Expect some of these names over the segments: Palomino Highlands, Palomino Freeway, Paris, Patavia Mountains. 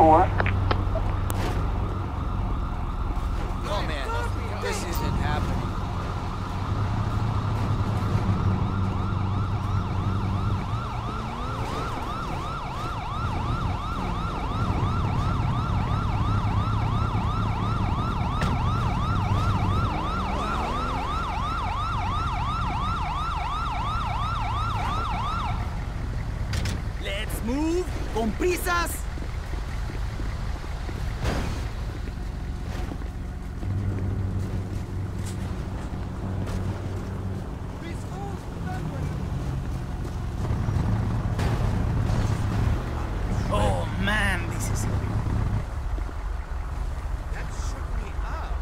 4. Oh man, this isn't happening. ¡Con prisas! Oh, man, this is... That shook me up.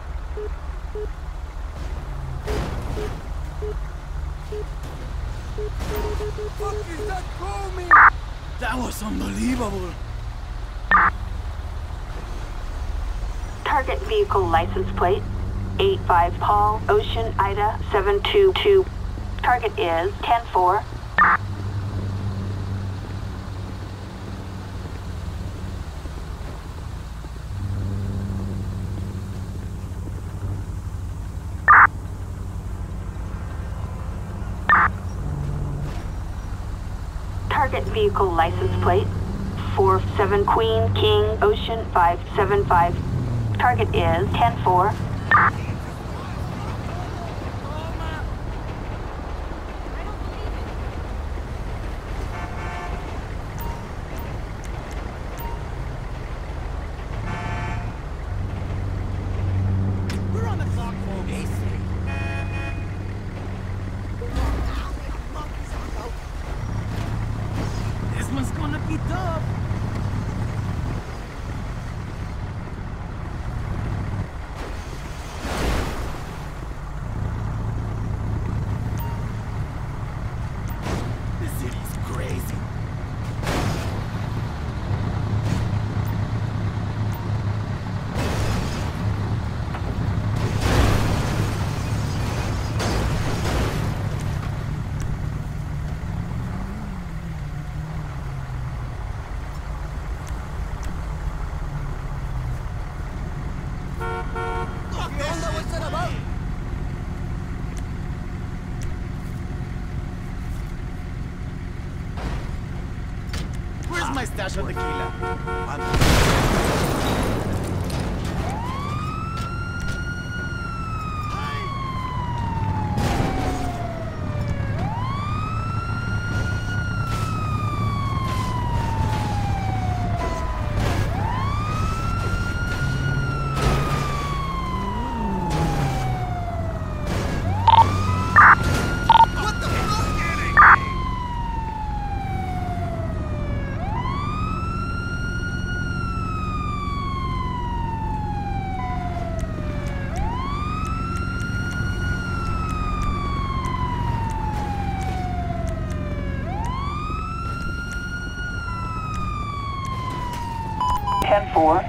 What is that coming? That was unbelievable! Target vehicle license plate 85 Paul Ocean Ida 722. Target is 10-4. Target vehicle license plate 47 Queen King Ocean 575. Target is 10-4. My stash of tequila. Four.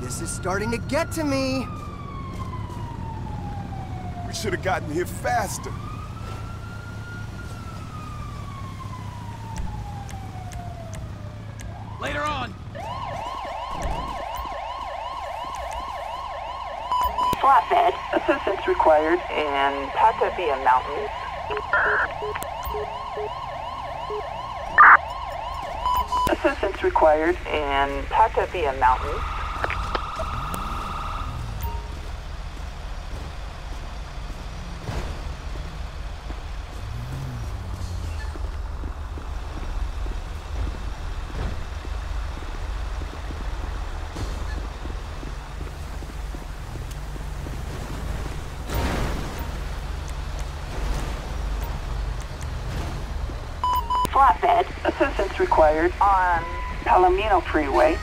This is starting to get to me. We should have gotten here faster. Later on. Flatbed, assistance required in Patavia Mountains. Assistance required in Patavia Mountains. is required on Palomino Freeway.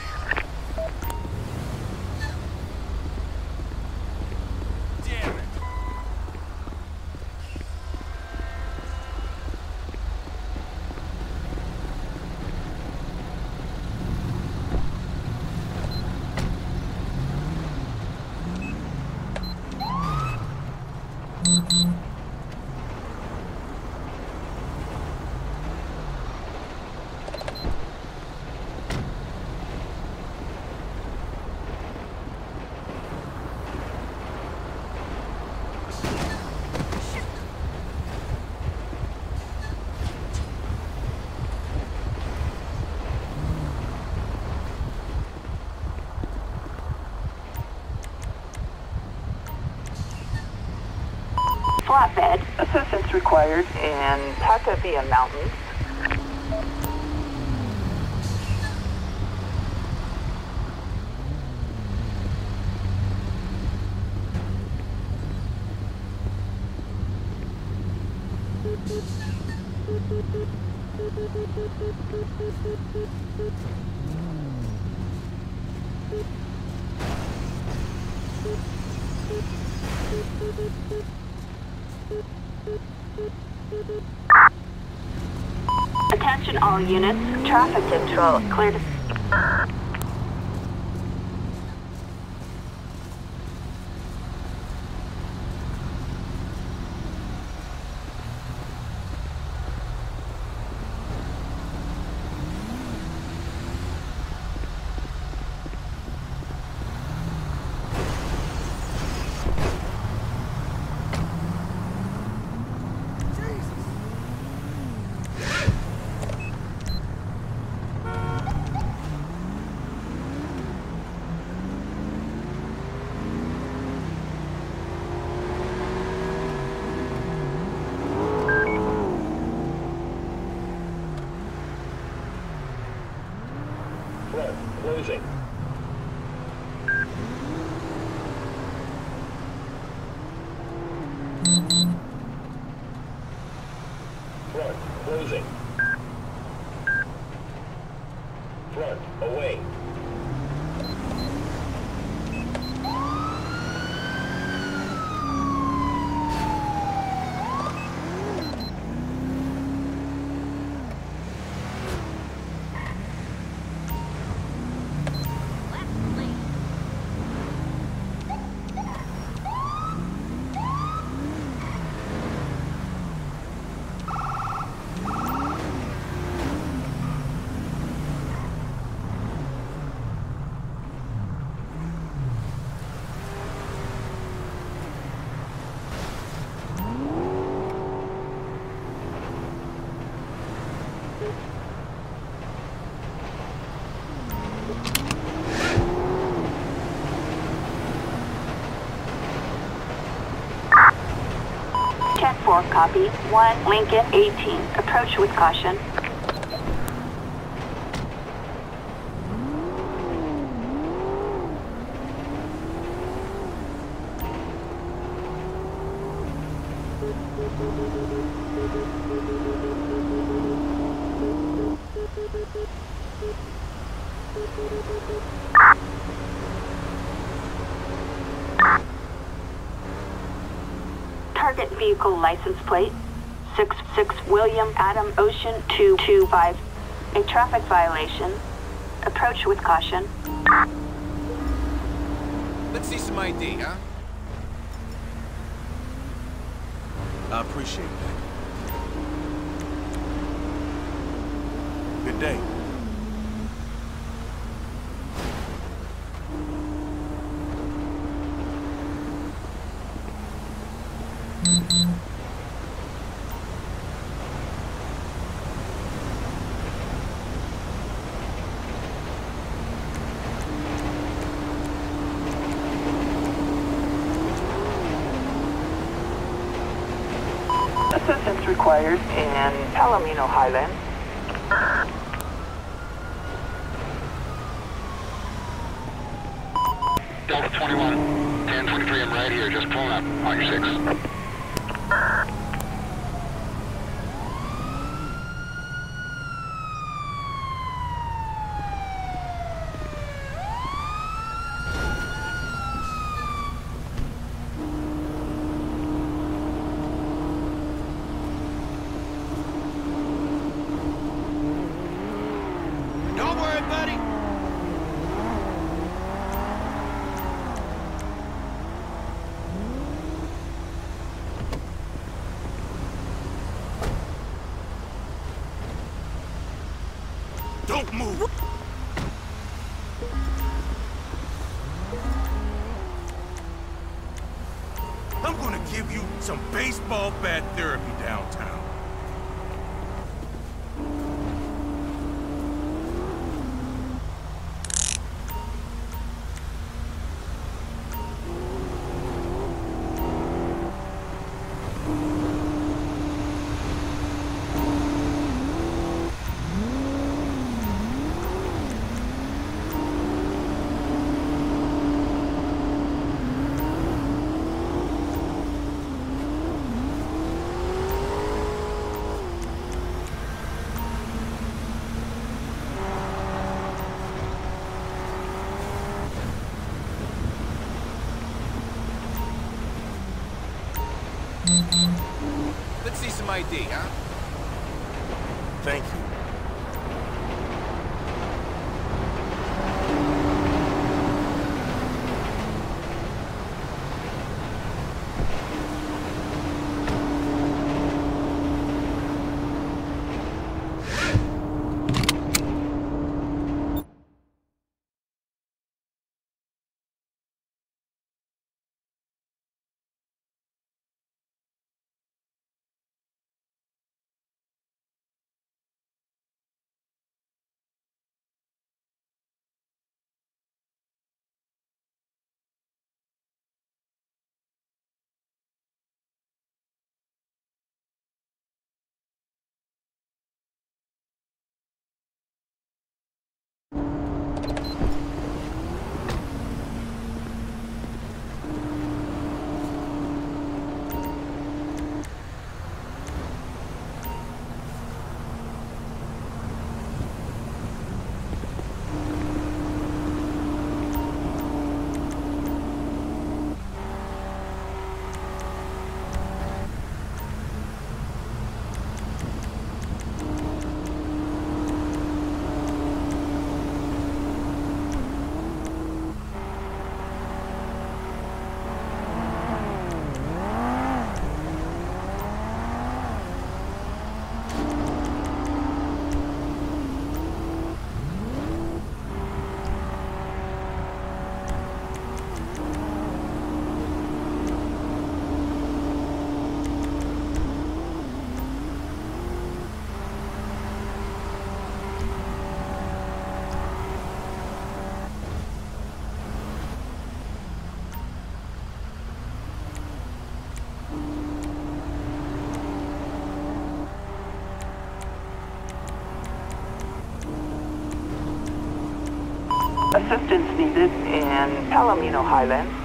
Flatbed, assistance required in Patavia Mountains. Attention all units, traffic control, clear to... Losing. Front, closing. Front, away. Copy. 1 Lincoln 18. Approach with caution. Target vehicle license plate 66 William Adam Ocean 225. A traffic violation. Approach with caution. Let's see some ID, huh? I appreciate that. Good day. Assistance required in Palomino Highlands. Delta 21, 1023, I'm right here, just pulling up on your 6. everybody. Don't move. I'm gonna give you some baseball bat therapy downtown. Let's see some ID, huh? Thank you. Assistance needed in Palomino Highlands.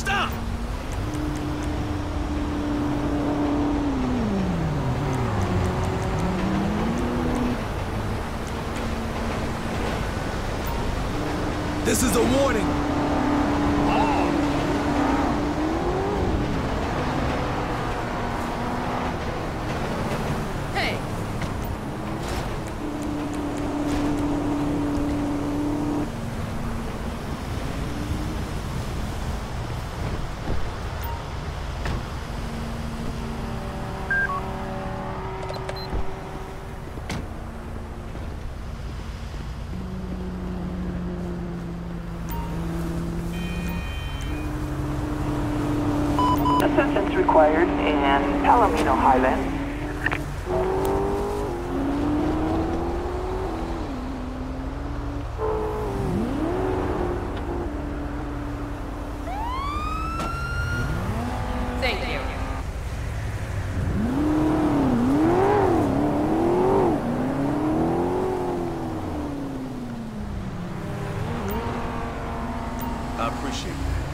Stop! This is a warning. Hey. Assistance required in Palomino Highlands. Thank you. I appreciate that.